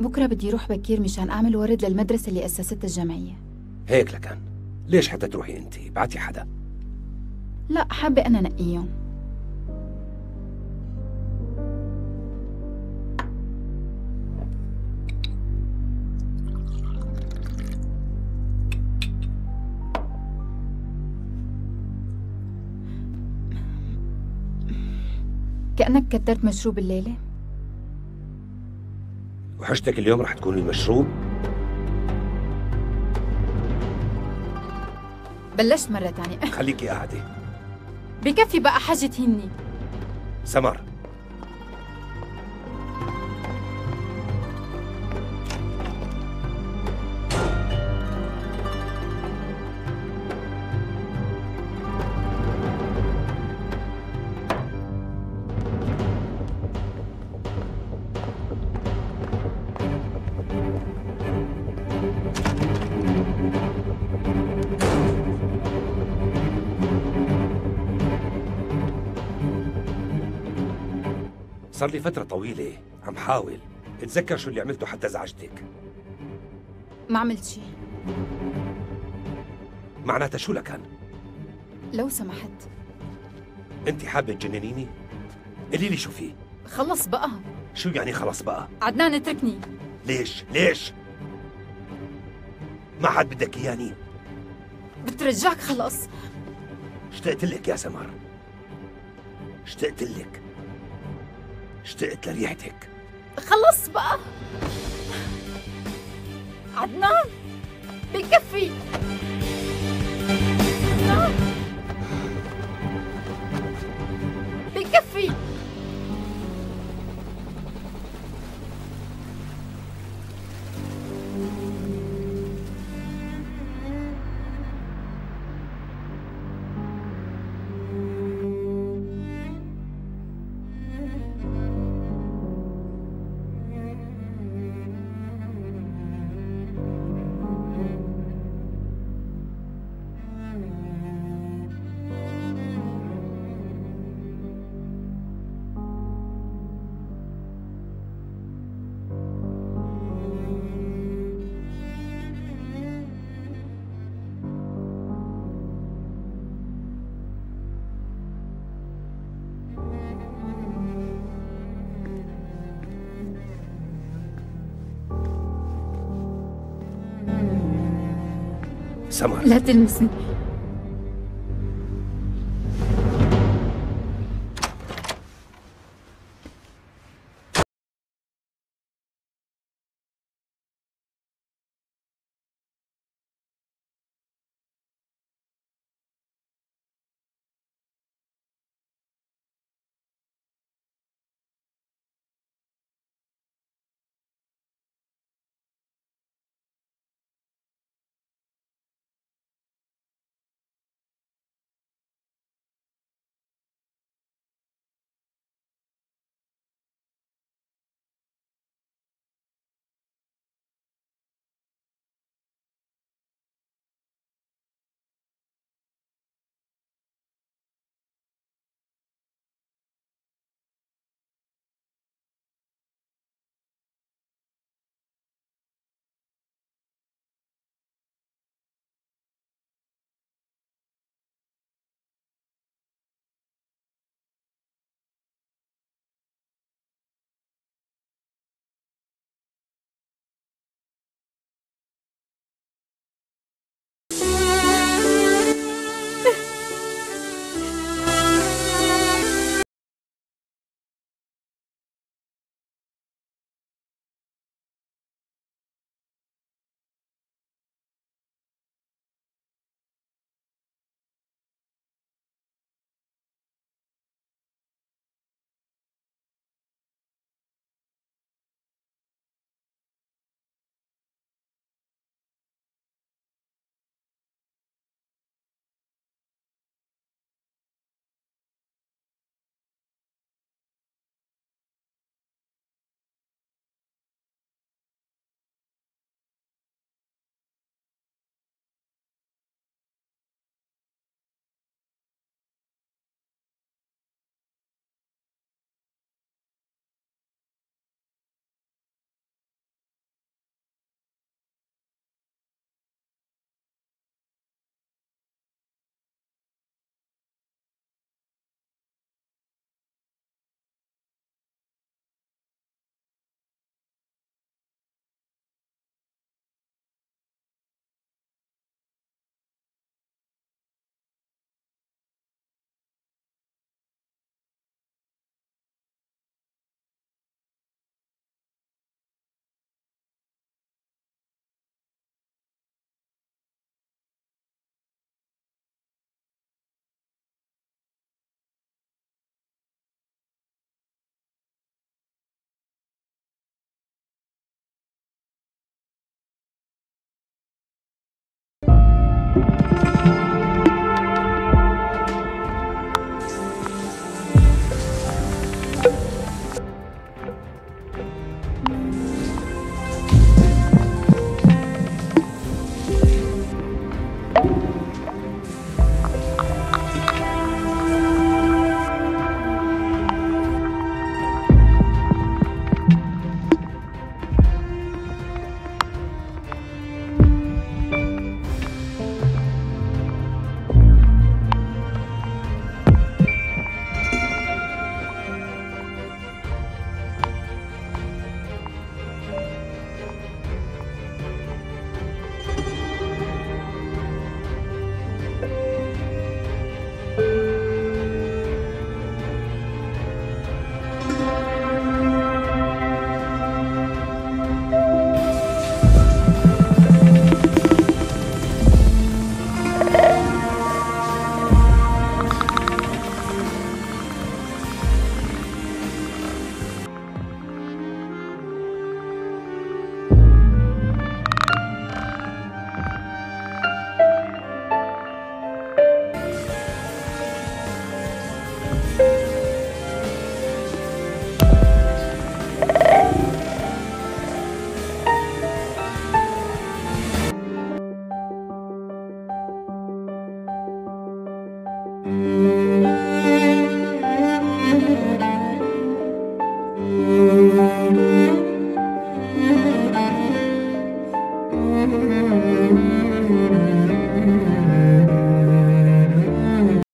بكرة بدي أروح بكير مشان أعمل ورد للمدرسة اللي أسستها الجمعية. هيك لكان، ليش حتى تروحي أنت؟ بعتي حدا؟ لا، حابة أنا نقيهم. كأنك كترت مشروب الليلة؟ وحشتك اليوم رح تكون المشروب؟ بلشت مرة تانية. خليكي قاعدة. بكفي بقى حاجة تهني. سمر، صار لي فترة طويلة عم حاول اتذكر شو اللي عملته حتى ازعجتك. ما عملت شي. معناتها شو لكان؟ لو سمحت، انت حابة تجننيني؟ قولي لي شو في. خلص بقى. شو يعني خلص بقى؟ عدنان اتركني. ليش؟ ليش؟ ما حد بدك اياني. بترجعك خلص. اشتقت لك يا سمر، اشتقت لك، اشتقت لريحتك. خلص بقى عدنان، بكفي عدنان، بكفي. سمر، لا تلمسني.